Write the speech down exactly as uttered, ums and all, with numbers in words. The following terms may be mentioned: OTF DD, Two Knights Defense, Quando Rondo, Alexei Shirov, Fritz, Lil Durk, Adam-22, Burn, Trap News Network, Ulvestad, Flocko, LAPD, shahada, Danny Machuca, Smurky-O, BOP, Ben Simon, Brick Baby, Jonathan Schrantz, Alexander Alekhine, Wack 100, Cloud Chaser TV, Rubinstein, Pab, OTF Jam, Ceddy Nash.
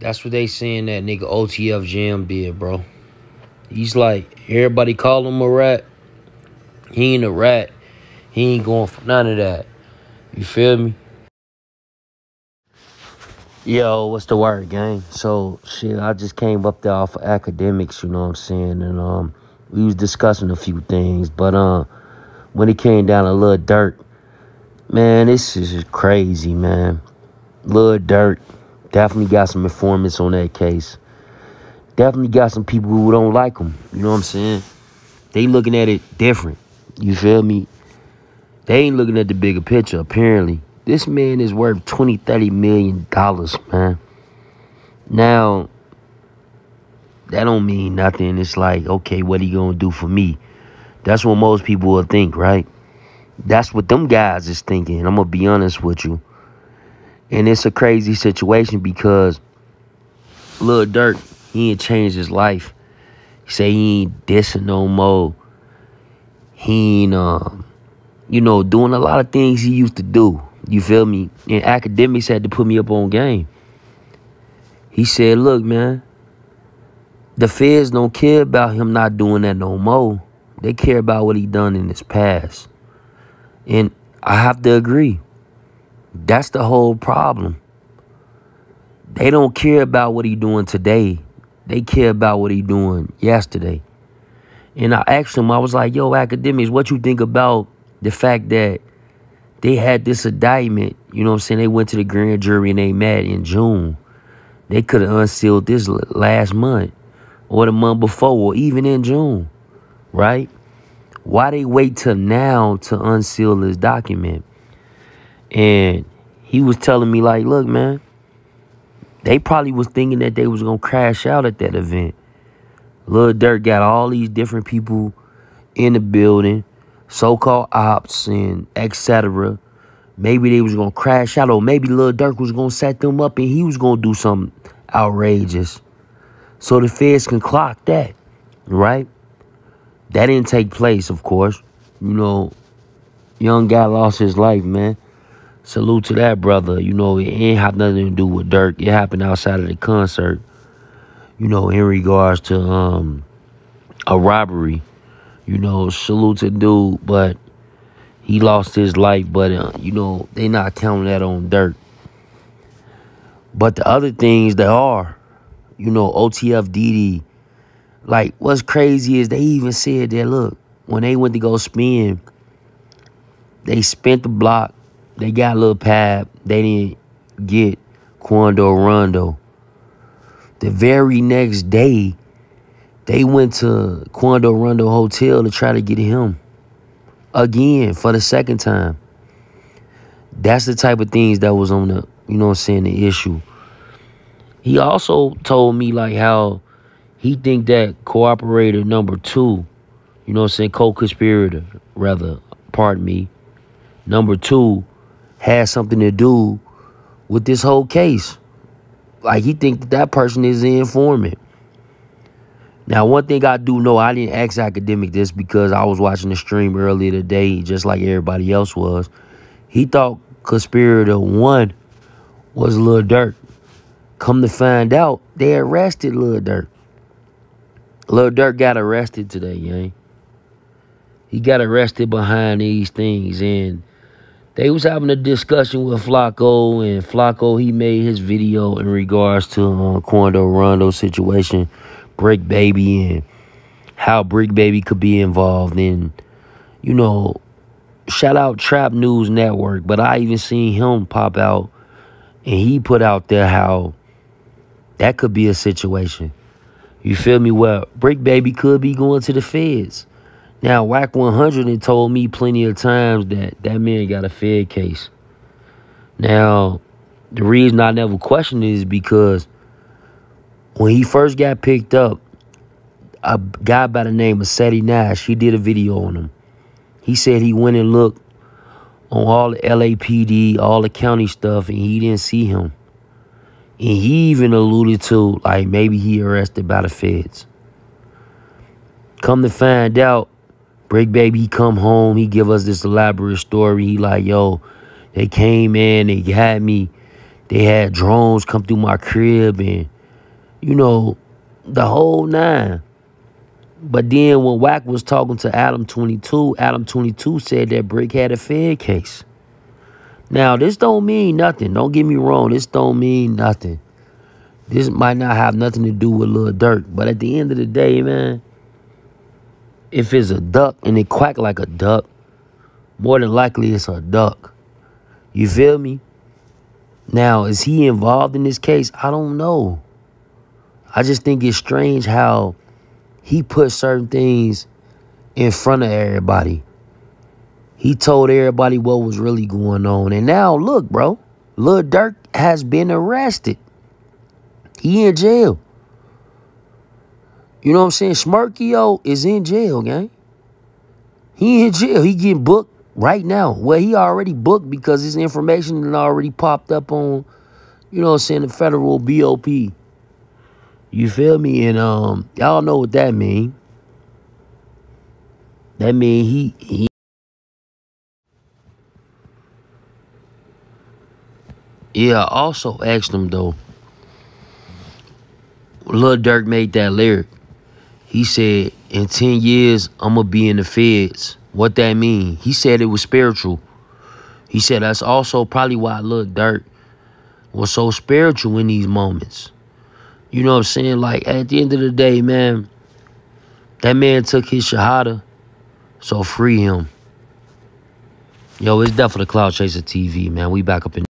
That's what they saying that nigga O T F Jam did, bro. He's like, everybody call him a rat. He ain't a rat. He ain't going for none of that. You feel me? Yo, what's the word, gang? So, shit, I just came up there off of academics, you know what I'm saying? And um, we was discussing a few things. But uh, when it came down to Lil Durk, man, this is just crazy, man. Lil Durk definitely got some informants on that case. Definitely got some people who don't like him, you know what I'm saying? They looking at it different, you feel me? They ain't looking at the bigger picture, apparently. This man is worth twenty, thirty million dollars, man. Now, that don't mean nothing. It's like, okay, what he gonna do for me? That's what most people will think, right? That's what them guys is thinking. I'm gonna be honest with you. And it's a crazy situation because Lil Durk, he ain't changed his life. He say he ain't dissing no more. He ain't, um, you know, doing a lot of things he used to do. You feel me? And academics had to put me up on game. He said, look, man, the feds don't care about him not doing that no more. They care about what he done in his past. And I have to agree. That's the whole problem. They don't care about what he doing today. They care about what he doing yesterday. And I asked him, I was like, yo, academics, what you think about the fact that they had this indictment, you know what I'm saying? They went to the grand jury and they met in June. They could have unsealed this last month or the month before or even in June, right? Why they wait till now to unseal this document? And he was telling me like, look, man, they probably was thinking that they was going to crash out at that event. Lil Durk got all these different people in the building, so-called ops and et cetera. Maybe they was going to crash out, or maybe Lil Durk was going to set them up and he was going to do something outrageous. So the feds can clock that, right? That didn't take place, of course. You know, young guy lost his life, man. Salute to that brother. You know, it ain't have nothing to do with Durk. It happened outside of the concert, you know, in regards to um, a robbery. You know, salute to dude, but he lost his life. But, uh, you know, they not counting that on Durk. But the other things they are, you know, O T F D D. Like, what's crazy is they even said that, look, when they went to go spin, they spent the block. They got Lil Pab. They didn't get Quando Rondo. The very next day, they went to Quando Rondo Hotel to try to get him again for the second time. That's the type of things that was on the, you know what I'm saying, the issue. He also told me like how he think that cooperator number two, you know what I'm saying, co-conspirator, rather, pardon me, number two has something to do with this whole case. Like he think that that person is the informant. Now, one thing I do know, I didn't ask academic this because I was watching the stream earlier today, just like everybody else was. He thought conspirator one was Lil Durk. Come to find out, they arrested Lil Durk. Lil Durk got arrested today, gang. He got arrested behind these things. And they was having a discussion with Flocko, and Flocko, he made his video in regards to uh, Quando Rondo situation. Brick Baby and how Brick Baby could be involved in, you know, shout out Trap News Network. But I even seen him pop out and he put out there how that could be a situation. You feel me? Well, Brick Baby could be going to the feds. Now, Wack one hundred had told me plenty of times that that man got a fed case. Now, the reason I never questioned it is because when he first got picked up, a guy by the name of Ceddy Nash, he did a video on him. He said he went and looked on all the L A P D, all the county stuff, and he didn't see him. And he even alluded to, like, maybe he arrested by the feds. Come to find out, Brick Baby, he come home, he give us this elaborate story. He like, yo, they came in, they had me. They had drones come through my crib and, you know, the whole nine. But then when Wack was talking to Adam twenty-two, Adam twenty-two said that Brick had a Fed case. Now, this don't mean nothing. Don't get me wrong. This don't mean nothing. This might not have nothing to do with Lil Durk. But at the end of the day, man, if it's a duck and it quack like a duck, more than likely it's a duck. You feel me? Now, is he involved in this case? I don't know. I just think it's strange how he put certain things in front of everybody. He told everybody what was really going on. And now, look, bro, Lil Durk has been arrested. He in jail. You know what I'm saying? Smurky-O is in jail, gang. He in jail. He getting booked right now. Well, he already booked because his information had already popped up on, you know what I'm saying, the federal B O P. You feel me? And um, y'all know what that mean. That mean he... he Yeah, I also asked him, though. Lil Durk made that lyric. He said, in ten years, I'm going to be in the feds. What that mean? He said it was spiritual. He said that's also probably why Lil Durk was so spiritual in these moments. You know what I'm saying? Like, at the end of the day, man, that man took his shahada, so free him. Yo, it's definitely Cloud Chaser T V, man. We back up in